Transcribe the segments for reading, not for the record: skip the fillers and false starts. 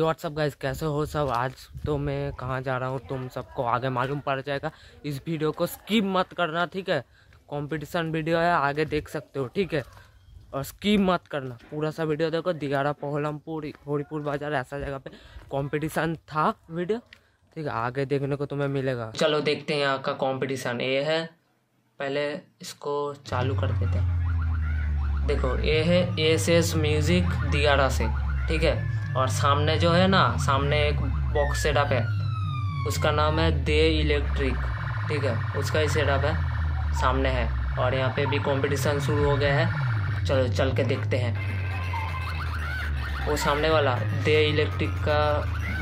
यो WhatsApp guys, कैसे हो सब। आज तो मैं कहाँ जा रहा हूँ तुम सबको आगे मालूम पड़ जाएगा। इस वीडियो को स्किप मत करना, ठीक है। कंपटीशन वीडियो है, आगे देख सकते हो, ठीक है। और स्किप मत करना, पूरा सा वीडियो देखो। दियारा पहलमपुर हरिपुर बाजार ऐसा जगह पे कंपटीशन था वीडियो, ठीक है। आगे देखने को तुम्हें मिलेगा। चलो देखते हैं यहाँ का कंपटीशन। ये है, पहले इसको चालू कर देते हैं। देखो ये है एसएस म्यूजिक दियारा से, ठीक है। और सामने जो है ना, सामने एक बॉक्स सेटअप है, उसका नाम है द इलेक्ट्रिक, ठीक है। उसका ही सेटअप है, सामने है। और यहाँ पे भी कंपटीशन शुरू हो गया है। चलो चल के देखते हैं। वो सामने वाला द इलेक्ट्रिक का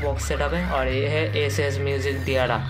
बॉक्स सेटअप है, और ये है एसएस म्यूजिक दियारा।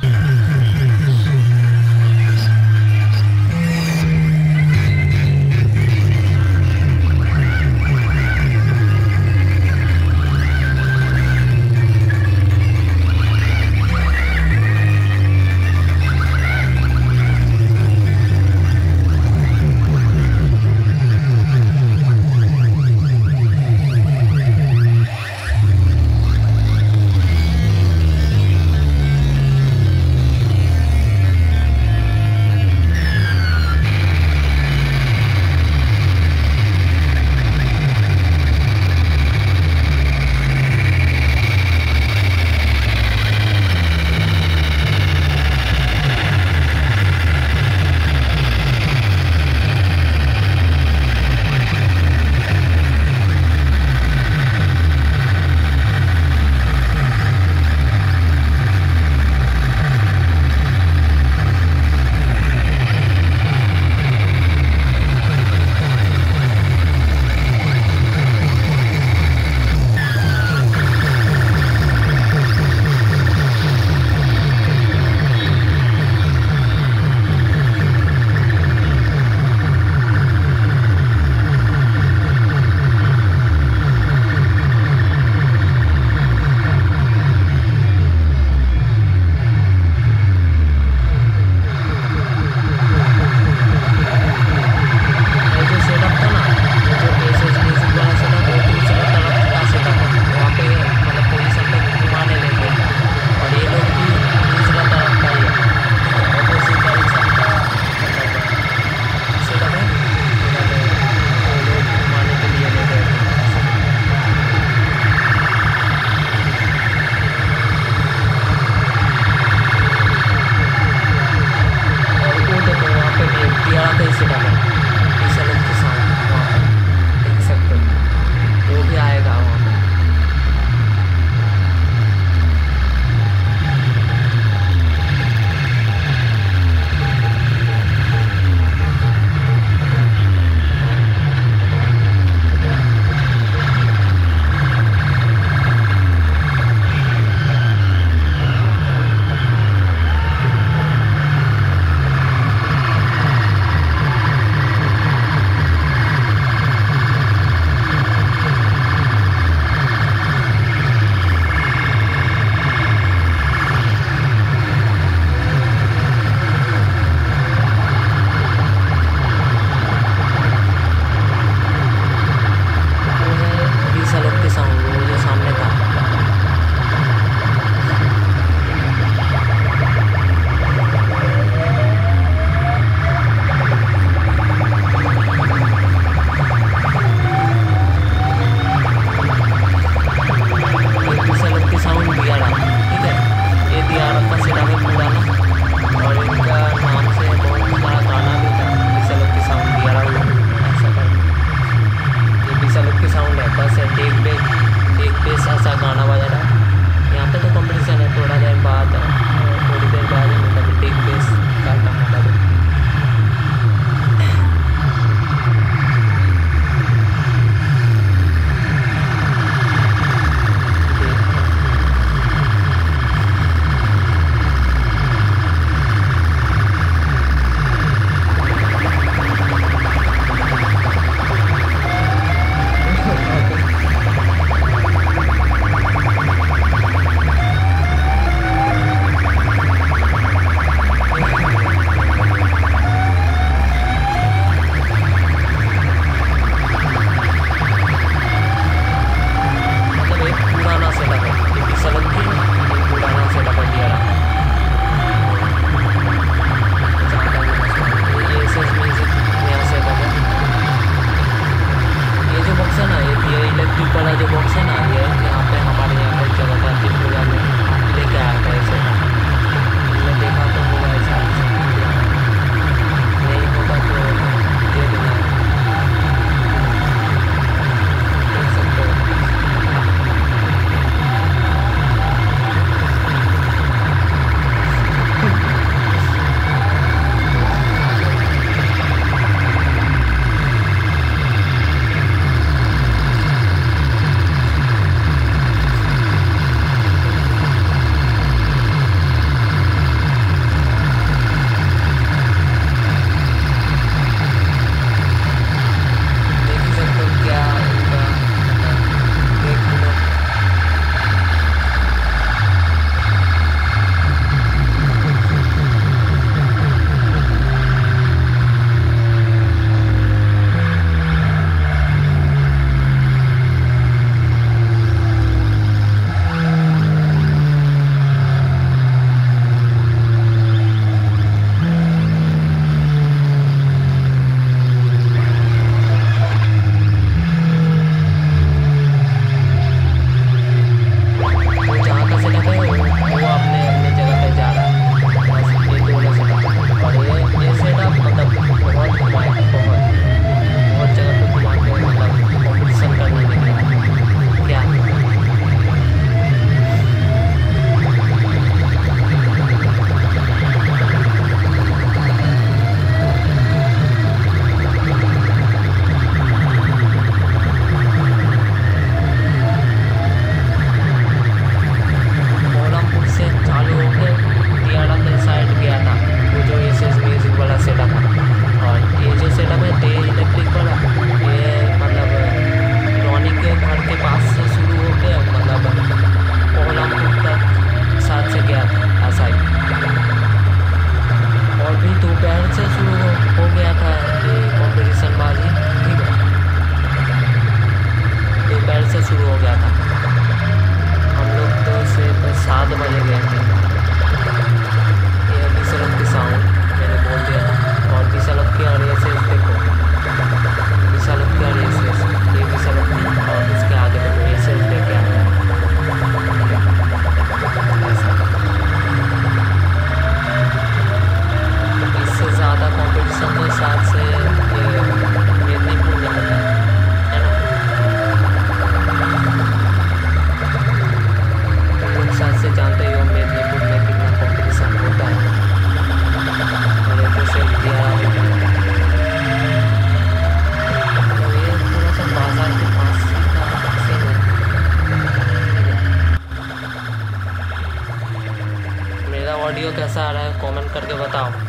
वीडियो कैसा आ रहा है कमेंट करके बताओ।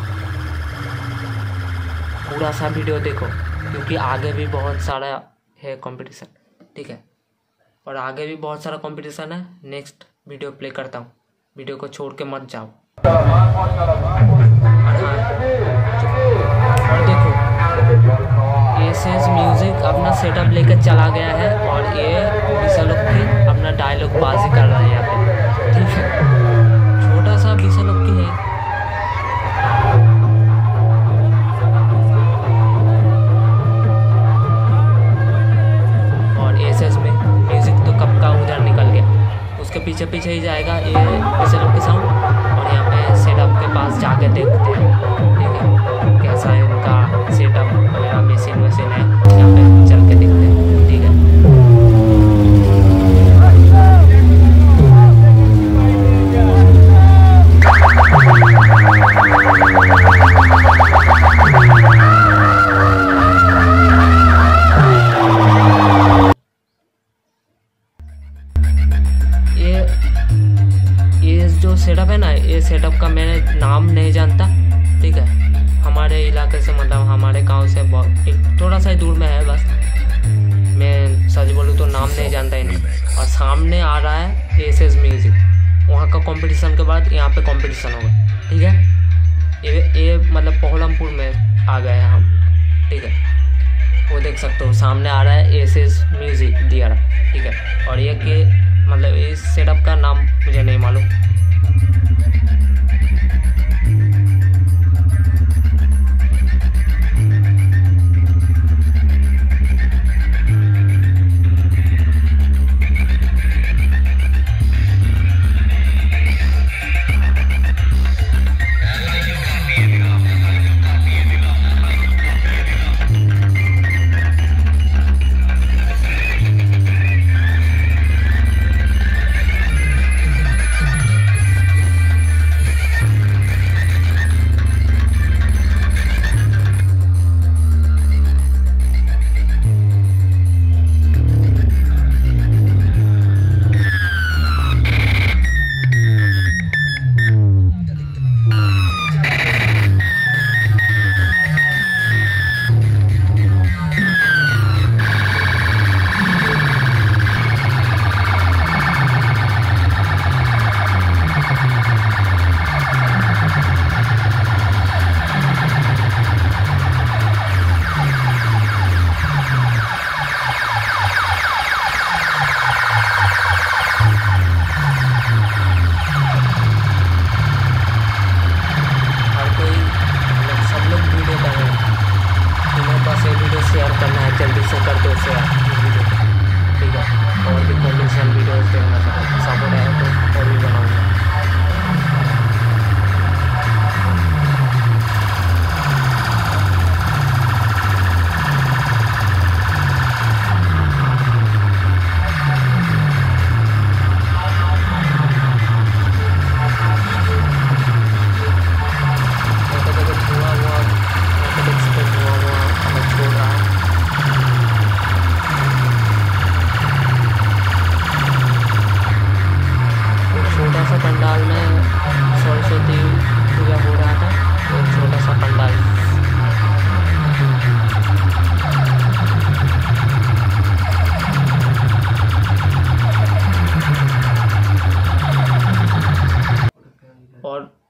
पूरा सा वीडियो देखो क्योंकि आगे भी बहुत सारा है कंपटीशन, ठीक है, और आगे भी बहुत सारा कंपटीशन है। नेक्स्ट वीडियो प्ले करता हूँ, वीडियो को छोड़ के मत जाओ। और देखो एसएस म्यूजिक अपना सेटअप लेकर चला गया है और ये विसा लोग की अपना डायलॉग बाजी कर रहा है यहाँ पे, ठीक है। छोटा सा विसा लोग की है, उसके पीछे पीछे ही जाएगा ये विसर्जन के साउंड। और यहाँ पे सेटअप के पास जाके देखते हैं, ठीक है, कैसा है उनका सेटअप वगैरह, मशीन वशीन है यहाँ पे, चल के देखते हैं। सेटअप है ना, ये सेटअप का मैंने नाम नहीं जानता, ठीक है। हमारे इलाके से मतलब हमारे गांव से बहुत थोड़ा सा ही दूर में है, बस मैं सच बोलूँ तो नाम नहीं जानता इन्हें। और सामने आ रहा है एसएस म्यूजिक, वहाँ का कंपटीशन के बाद यहाँ पे कंपटीशन होगा, ठीक है। ये मतलब पहलमपुर में आ गए हम, ठीक है। वो देख सकते हो सामने आ रहा है एसएस म्यूजिक दियारा, ठीक है। और ये कि मतलब इस सेटअप का नाम मुझे नहीं मालूम।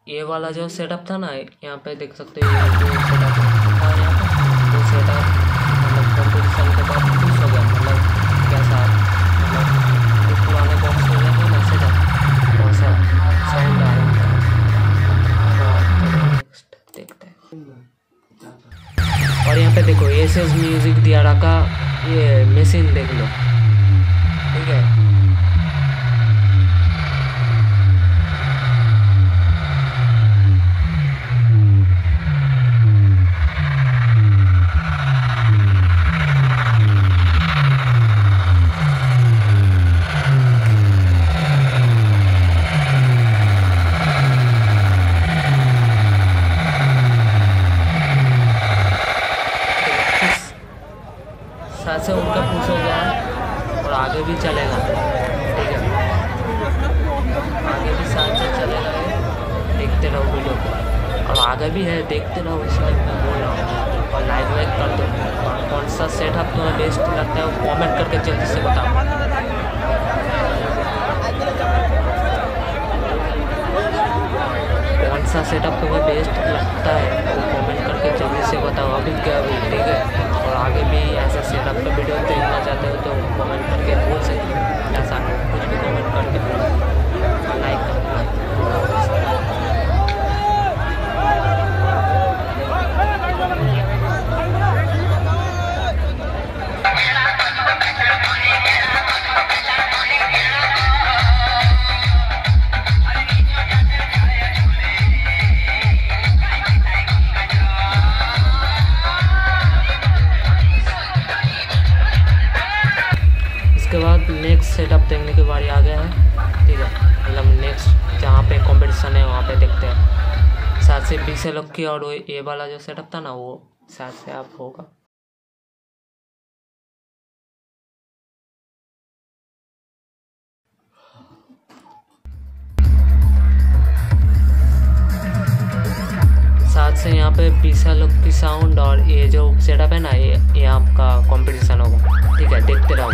ये वाला जो सेटअप था ना, यहाँ पे देख सकते हो ये जो सेटअप था यहाँ पे, वो सेटअप मतलब कंपटीशन के बाद खुश हो गया। मतलब कैसा मतलब जो पुराने बॉक्स हो गया ना सेटअप, बहुत सा साउंड आ रहा है। नेक्स्ट देखते हैं। और यहाँ पे देखो एसएस म्यूजिक दियारा का ये मशीन देख लो, ठीक है। उनका पूछ हो गया ज़्यादा भी है, देखते रहो, इसलिए मैं बोल रहा हूँ। और लाइक वाइक कर दो, कौन सा सेटअप तुम्हें बेस्ट लगता है वो कॉमेंट करके जल्दी से बताओ, कौन सा सेटअप तुम्हें बेस्ट लगता है वो कॉमेंट करके जल्दी से बताओ अभी क्या अभी, ठीक है। और आगे भी ऐसा सेटअप का वीडियो देखना चाहते हो तो कॉमेंट करके बोल सकते हो, ऐसा कुछ भी कॉमेंट करके लाइक कर। नेक्स्ट सेटअप देखने के बारे आ गया है, ठीक है, मतलब नेक्स्ट जहाँ पे कंपटीशन है वहाँ पे देखते हैं। 7 से 20 लोग की, और वो ये वाला जो सेटअप था ना वो 7 से आप होगा। से यहाँ पे 20 लोग की साउंड, और ये जो सेटअप है ना ये आपका कंपटीशन होगा, ठीक है, देखते रहो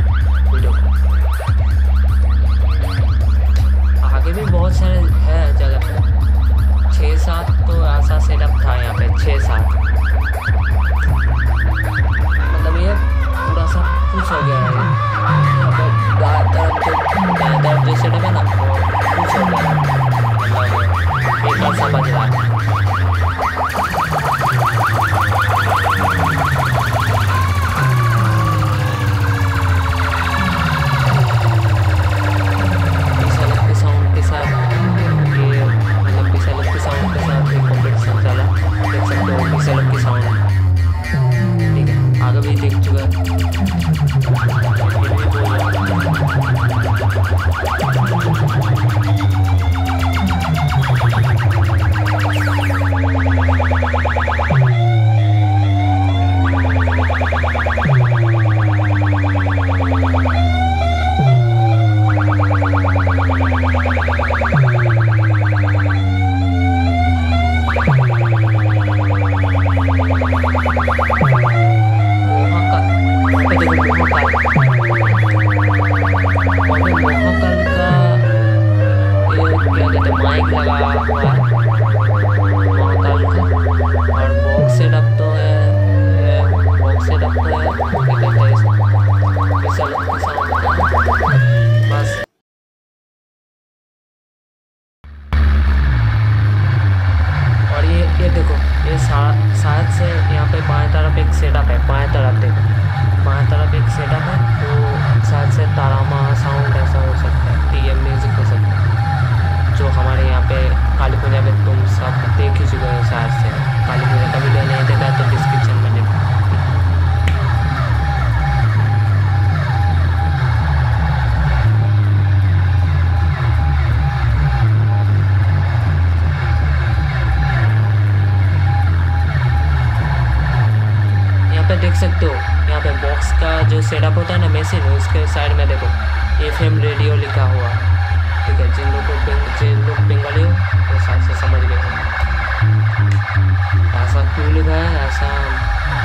वीडियो को। आगे भी बहुत सारे है जगह पे, 6-7 तो ऐसा सेटअप था यहाँ पे, 6-7 मतलब ये पूरा सा कुछ हो गया है। ज़्यादा जो सेटअप है ना कुछ हो गया है, एक और समझ रहा है। सकते हो यहाँ पे बॉक्स का जो सेटअप होता है ना मशीन, उसके साइड में देखो एफएम रेडियो लिखा हुआ, ठीक है, जिन लोग बंगाली हो तो साइड से समझ गए ऐसा क्यों लिखा है, ऐसा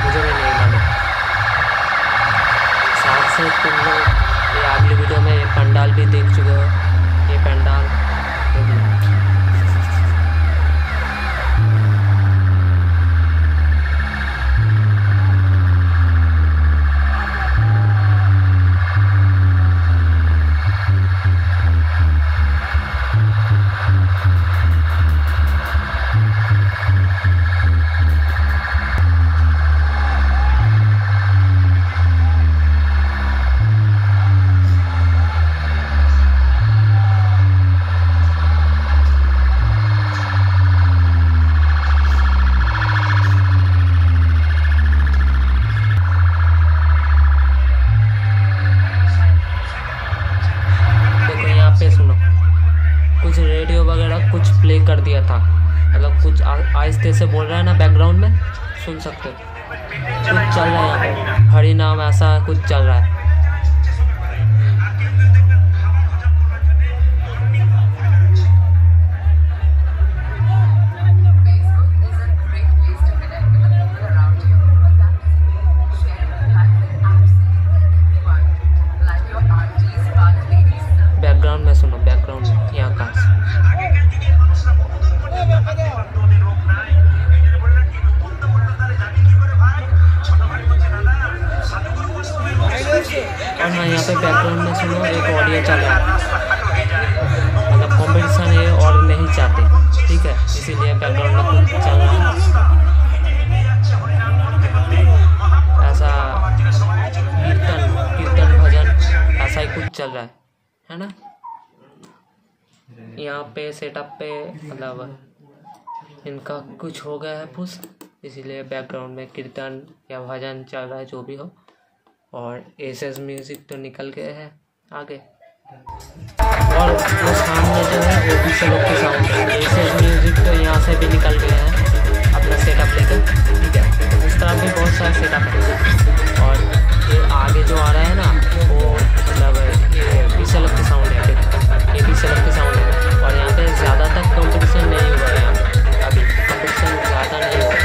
मुझे भी नहीं मालूम। साथ से तुम लोग ये अगली वीडियो में ये पंडाल भी देख चुके हो, ये पंडाल से बोल रहा है ना, बैकग्राउंड में सुन सकते हो कुछ चल रहा है यहाँ पे, हरि नाम ऐसा कुछ चल रहा है। ऐसा कीर्तन भजन ऐसा ही कुछ चल रहा है ना। यहाँ पे सेटअप पे मतलब इनका कुछ हो गया है फूस, इसीलिए बैकग्राउंड में कीर्तन या भजन चल रहा है जो भी हो। और एसएस म्यूजिक तो निकल गए हैं आगे, और वो सामने जो है वो भी सब के सामने एसएस म्यूजिक तो यहाँ से भी निकल गए हैं अपना सेटअप लेकर, ठीक है। उस तरह भी बहुत सारे सेटअप है, और ये आगे जो आ रहा है ना वो मतलब ये भी सलग के साउंड है, ये भी सलग के साउंड है। और यहाँ पे ज़्यादा तक कॉम्पिटिशन नहीं हुआ है, यहाँ पर अभी कॉम्पिटिशन ज़्यादा नहीं हुआ है।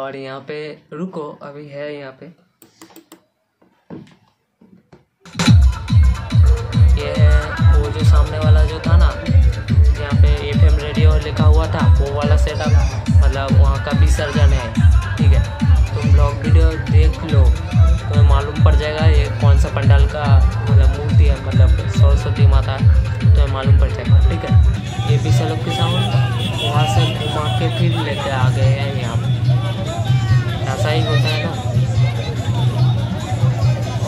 और यहाँ पे रुको, अभी है यहाँ पे ये है वो जो सामने वाला जो था ना, यहाँ पे एफएम रेडियो लिखा हुआ था वो वाला सेटअप, मतलब वहाँ का विसर्जन है, ठीक है। तुम ब्लॉग वीडियो देख लो तुम्हें मालूम पड़ जाएगा ये कौन सा पंडाल का मतलब मूर्ति है, मतलब सरस्वती माता तुम्हें मालूम पड़ जाएगा, ठीक है। ये भी सलग के साउंड वहाँ से घुमा के फिर लेकर आ गए हैं यहाँ पे, ऐसा ही होता है ना।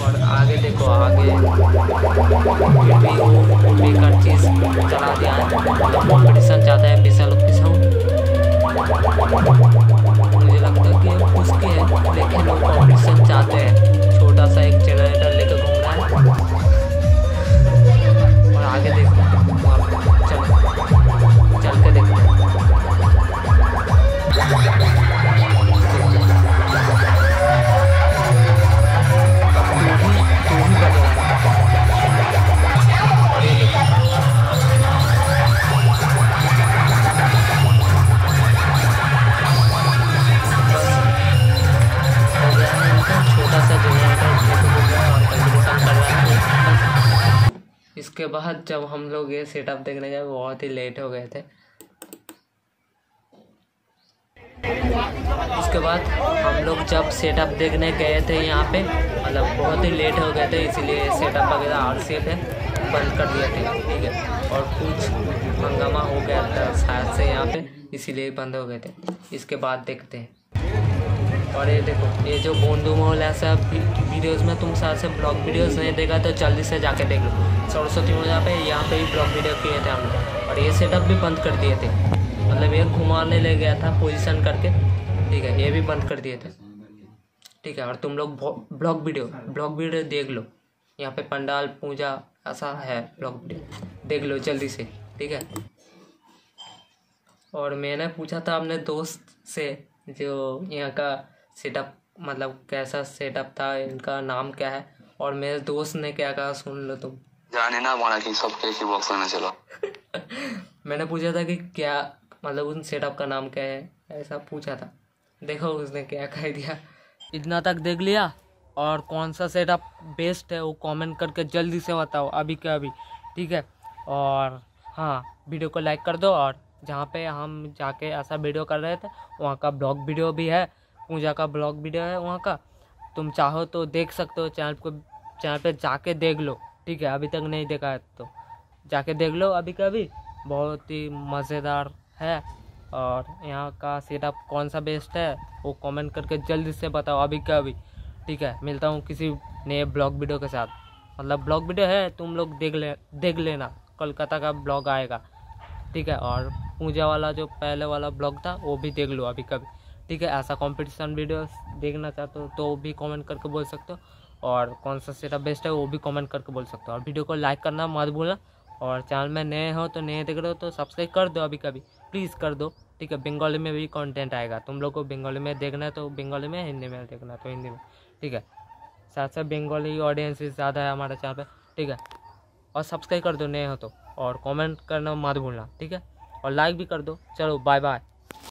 और आगे देखो आगे बेकार चीज़ चला दिया है, कॉम्पिटिशन चाहता है विशाल किसान। मुझे लगता है कि उसके लेकिन वो कॉम्पिटिशन चाहते हैं, छोटा सा एक जनरेटर लेकर घूम रहा है। और आगे देखो चलो चल के देखो के बाद जब हम लोग ये सेटअप देखने गए बहुत ही लेट हो गए थे। उसके बाद हम लोग जब सेटअप देखने गए थे यहाँ पे मतलब बहुत ही लेट हो गए थे, इसीलिए सेटअप वगैरह आरसीएफ है बंद कर दिए थे, ठीक है। और कुछ हंगामा हो गया था शायद से यहाँ पे, इसीलिए बंद हो गए थे। इसके बाद देखते हैं। और ये देखो ये जो बोंदू मोहल्ला सब वीडियोज़ में तुम शायद से ब्लॉग वीडियोज़ नहीं देखा तो जल्दी से जाके देख लो, सरस्वती पूजा पे यहाँ पे ही ब्लॉक वीडियो किए थे हम लोग। और ये सेटअप भी बंद कर दिए थे, मतलब ये घुमाने ले गया था पोजीशन करके, ठीक है। ये भी बंद कर दिए थे, ठीक है। और तुम लोग ब्लॉक वीडियो देख लो, यहाँ पे पंडाल पूजा ऐसा है, ब्लॉक वीडियो देख लो जल्दी से, ठीक है। और मैंने पूछा था अपने दोस्त से जो यहाँ का सेटअप मतलब कैसा सेटअप था, इनका नाम क्या है, और मेरे दोस्त ने क्या कहा सुन लो तुम। जाने ना माना कि सब के बॉक्स में चला। मैंने पूछा था कि क्या मतलब उन सेटअप का नाम क्या है, ऐसा पूछा था। देखो उसने क्या कह दिया। इतना तक देख लिया, और कौन सा सेटअप बेस्ट है वो कमेंट करके जल्दी से बताओ अभी के अभी, ठीक है। और हाँ वीडियो को लाइक कर दो, और जहाँ पे हम जाके ऐसा वीडियो कर रहे थे वहाँ का ब्लॉग वीडियो भी है, पूजा का ब्लॉग वीडियो है वहाँ का, तुम चाहो तो देख सकते हो। चैनल पर जाके देख लो, ठीक है। अभी तक नहीं देखा है तो जाके देख लो अभी कभी, बहुत ही मज़ेदार है। और यहाँ का सेटअप कौन सा बेस्ट है वो कमेंट करके जल्दी से बताओ अभी कभी, ठीक है। मिलता हूँ किसी नए ब्लॉग वीडियो के साथ, मतलब ब्लॉग वीडियो है तुम लोग देख लेना, कोलकाता का ब्लॉग आएगा, ठीक है। और पूजा वाला जो पहले वाला ब्लॉग था वो भी देख लो अभी कभी, ठीक है। ऐसा कंपटीशन वीडियो देखना चाहते हो तो भी कमेंट करके बोल सकते हो, और कौन सा सेटअप बेस्ट है वो भी कमेंट करके बोल सकते हो। और वीडियो को लाइक करना मत भूलना, और चैनल में नए हो तो नए देख रहे हो तो सब्सक्राइब कर दो अभी कभी, प्लीज़ कर दो, ठीक है। बंगाली में भी कंटेंट आएगा, तुम लोग को बंगाली में देखना है तो बंगाली में, हिंदी में देखना है तो हिंदी में, ठीक है। साथ साथ बंगाली ऑडियंस भी ज़्यादा है हमारे चैनल पर, ठीक है। और सब्सक्राइब कर दो नए हो तो, और कमेंट करना मत भूलना, ठीक है, और लाइक भी कर दो। चलो बाय बाय।